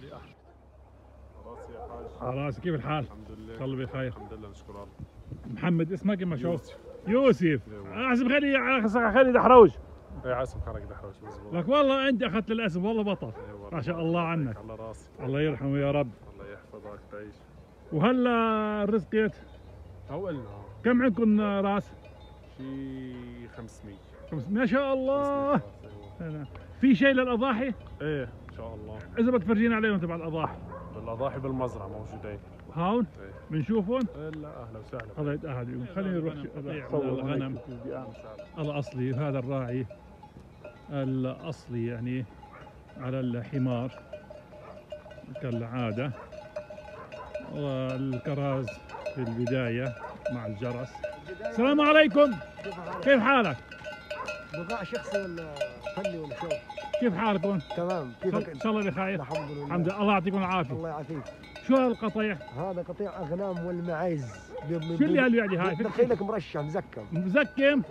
خير يا احمد. خلاص يا حاج. خلاص كيف الحال؟ الحمد لله. الله بخير. الحمد لله نشكر الله. محمد اسمك ما شوف. يوسف. احسب خالي خالي دحروج. يا عاصم خالك دحروج مزبوط. لك والله انت اخذت للاسف والله بطل. ما شاء الله عنك. الله راسك. الله يرحمه يا رب. الله يحفظك تعيش. وهلا الرزق جيت؟ هو كم عندكم راس؟ شي 500. ما شاء الله. في شيء للاضاحي؟ ايه ان شاء الله. اذا بدك تفرجينا عليهم تبع الاضاحي. الاضاحي بالمزرعه موجودين. هون؟ ايه. بنشوفهم؟ لا اهلا وسهلا. الله يتاهل بيهم، خليني نروح الغنم. الاصلي هذا الراعي الاصلي يعني على الحمار كالعاده. والكراز في البدايه مع الجرس. السلام عليكم. كيف حالك؟ بضاع شخصي ولا فني ولا شو؟ كيف حالكم؟ تمام. كيفك؟ ان شاء الله بخير. الحمد لله. الحمد لله. الله يعطيكم العافيه. الله يعافيك. شو هالقطيع؟ هذا قطيع اغنام والمعايز. شو اللي هالوعدي هاي؟ دخيلك مرشح مزكم. مزكم؟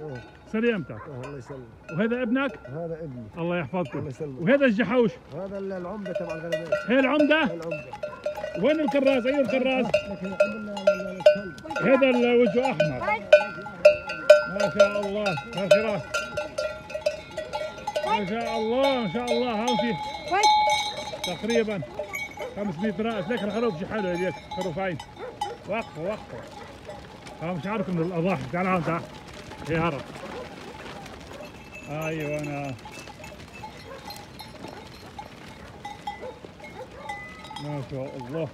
سلامتك. الله يسلمك. وهذا ابنك؟ هذا ابني. الله يحفظكم. الله يسلمك. وهذا الجحوش؟ هذا العمده تبع الغنمين. هي العمده؟ العمده. وين الكراز؟ اي الكراز؟ هذا الوجه احمر. ما شاء الله هالكراز. ما شاء الله ما شاء الله. هون في تقريبا 500 راس. لك الخروف شي حلو هذيك خروفين. وقفوا وقفوا. ها مش عارف من الاضاحي. تعال هون تعال. هي هرب. ايوه انا ما شاء الله.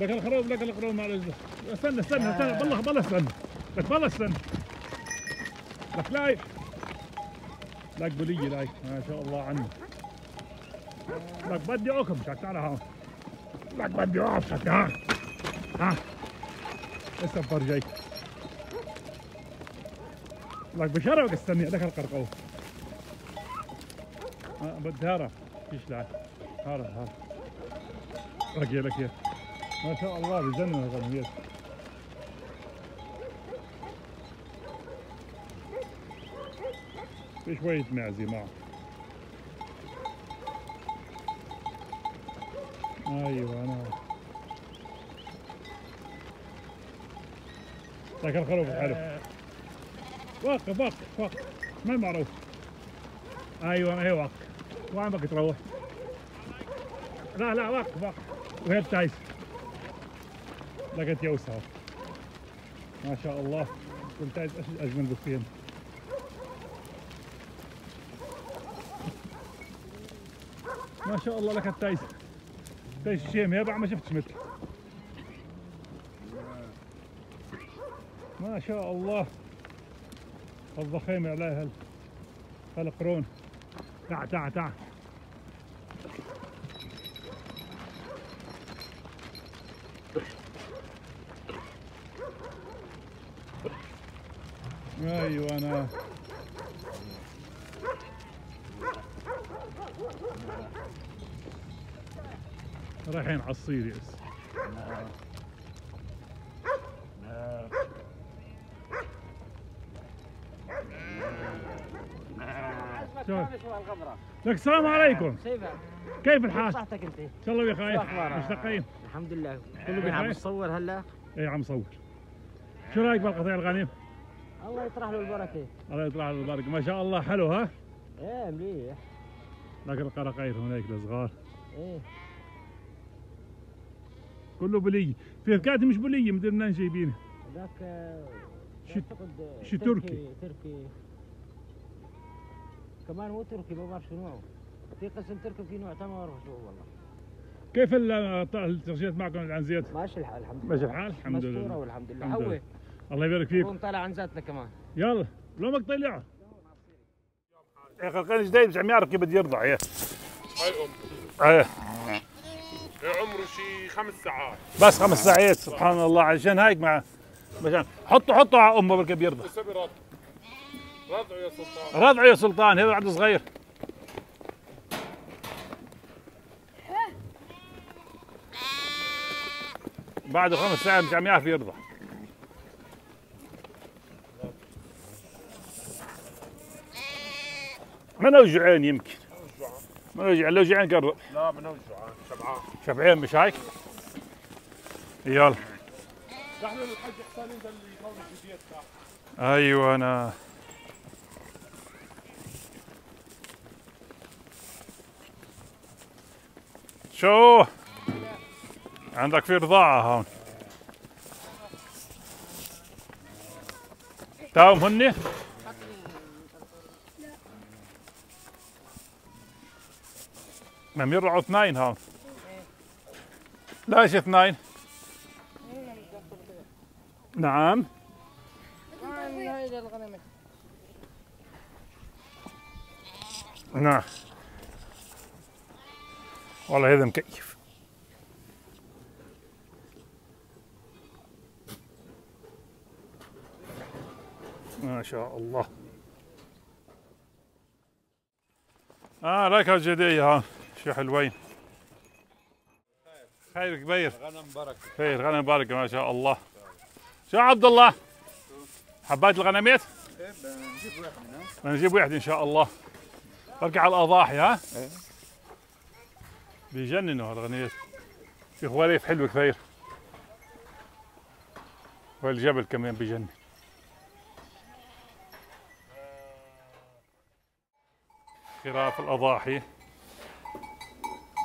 لك الخروف لك الخروف. معلش استنى استنى استنى. بالله بالله استنى. لك بالله استنى. لك لايف لك بلية لايف. ما شاء الله عنك. لك بدي عقب شك. تعال هون. لك بدي عقب شك. ها ها لسه بفرجيك. لك بشربك استني. لك القرقوف بدي هرب. فيش لعب. هرب هرب. لك يا لك يا ما شاء الله بجنن هالغنم. في شوية معزة معه. ايوه انا لك الخروف الحلو. وقف وقف وقف. ما معروف. ايوه هي وقف. وين بدك تروح؟ لا لا وقف وقف. وهي التايس. لقيت يوسف. ما شاء الله. كنت اجمل بكثير. ما شاء الله لك التايس. تايس الشيم يا بعد ما شفتش مثل. ما شاء الله الضخيمة عليها هالقرون. تعال تعال تعال. ايوه انا رايحين على السيريس. لك السلام عليكم. كيف الحال؟ صحتك انت؟ ان شاء الله بخير. مشتاقين. الحمد لله كله بخير. عم تصور هلا؟ ايه عم صور. شو رايك بالقطيع الغنم؟ الله يطرح له البركه. الله يطرح له البركه. ما شاء الله حلو. ها؟ ايه مليح. لك القرقير هناك الصغار. ايه كله بلي. في ركعتي مش بلي من لبنان جايبينه. هذاك شي تركي. تركي كمان. مو تركي ما بعرف شو نوعه. في قسم تركي وفي نوع ثاني ما بعرف شو هو والله. كيف التغشيات معكم العنزيات؟ ماشي الحال الحمد لله. ماشي الحال الحمد لله. مستوره والحمد لله. حوي الله يبارك فيك. نكون طالع عنزاتنا كمان. يلا لو ما طلعوا. يا اخي القين جديد مش عم يعرف كيف بده يرضع. يا هاي امي. ايه عمره شي 5 ساعات بس. 5 ساعات سبحان الله. عشان هيك مع عشان حطوا على امه بركب يرضع. رضعوا يا سلطان. رضعوا يا سلطان. هذا عبد صغير. بعد 5 ساعات مش عم يعرف يرضع. منه جوعان يمكن. ما نوجع، لو جيعان قرب. لا ما نوجع، شبعان. شبعين مش هيك؟ يلا. نحن الحاج حسين ذا اللي يكون في بيت تحت. ايوه انا. شو؟ عندك في رضاعة هون. تاهم هن؟ ما يرعوا اثنين هون. ليش اثنين؟ نعم. نعم. والله هذا مكيف. ما شاء الله. لك هالجدية هون. شو حلوين. خير كبير. غنم بركة. خير غنم بركة ما شاء الله. شو عبد الله؟ حبات الغنمات؟ ايه بنجيب واحد منها. بنجيب واحد ان شاء الله. بركة على الاضاحي ها؟ ايه. بيجننوا هالغنيات في خواليف حلوه كثير والجبل كمان بيجنن. خراف الاضاحي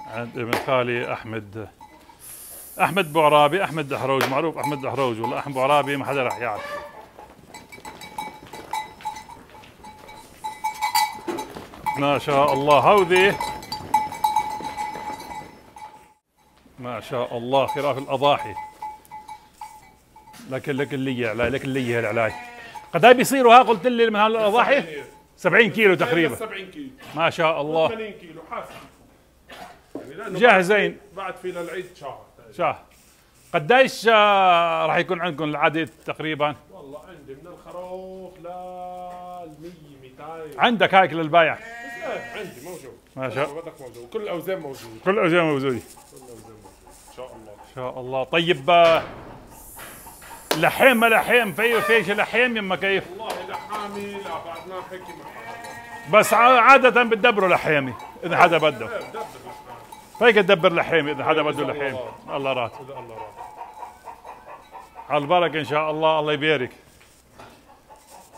عند ابن خالي احمد بعرابي، احمد دحروج، معروف احمد دحروج ولا احمد بعرابي ما حدا راح يعرف. ما شاء الله هودي ما شاء الله خراف الاضاحي. لك اللي علي لك اللي هالعلاي. قد ايه بيصيروا ها قلت لي من هالاضاحي؟ 70 كيلو تقريبا. 70 كيلو ما شاء الله. 80 كيلو حاسب جاهزين بعد في للعيد شهر. قديش راح يكون عندكم العدد تقريبا؟ والله عندي من الخروف لل 100 200. عندك هاك للبايع؟ عندي موجود ما شاء الله. بدك موجود كل الاوزان موجوده. كل الاوزان موجوده ان شاء الله. ان شاء الله. طيب لحيم ما لحيم فيش لحيم يما كيف؟ والله لحامي لا بعدنا حكي مع بس عادة بتدبروا لحيمي اذا حدا بده. فيك تدبر لحيمي اذا حدا بده لحيمي. الله راتب. الله راتب. على البركة ان شاء الله. الله يبارك.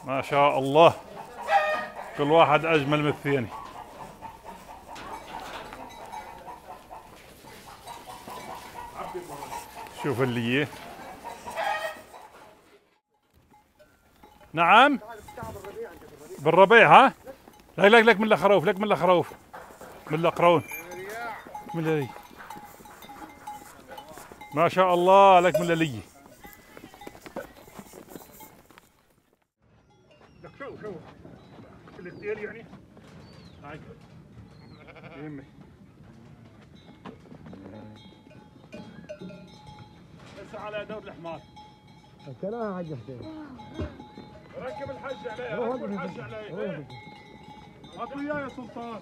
ما شاء الله. كل واحد اجمل من الثاني. شوف اللي نعم بالربيع ها. لك من الخروف، لك من الخروف، من القرون، من اللي ما شاء الله. لك من اللي لك شو الكثير يعني هاي يمي على دور الحمار. سلام حاج حسين. ركب الحج عليه، ركب الحج عليه. هاتوا اياه يا سلطان.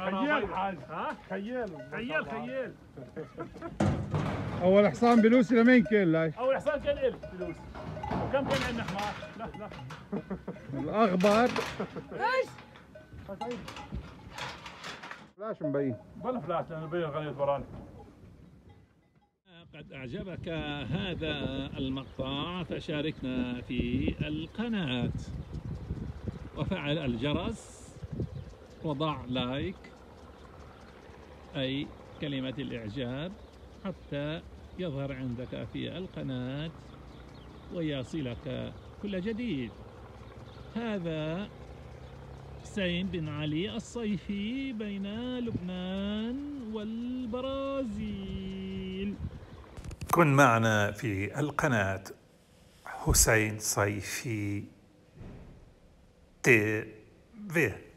خيال حاج ها؟ خيال أول حصان بلوسي لمين كان هاي؟ أول حصان كان إلي بلوسي وكم كان عندنا حمار؟ لا الأخبار ايش؟ فلاش مبين بلا فلاش لأنه مبين غنية براني. قد أعجبك هذا المقطع فشاركنا في القناة وفعل الجرس وضع لايك أي كلمة الإعجاب حتى يظهر عندك في القناة ويصلك كل جديد. هذا حسين بن علي الصيفي بين لبنان والبرازيل. كن معنا في القناة حسين صيفي TV.